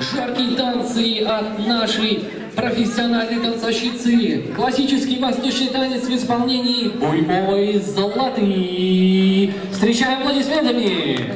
жаркие танцы от нашей профессиональной танцовщицы. Классический восточный танец в исполнении Буймовой Златы. Встречаем аплодисментами!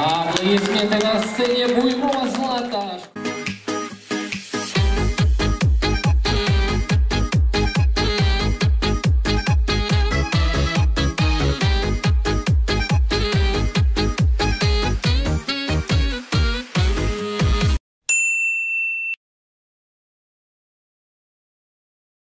Аплодисменты на сцене Буймова.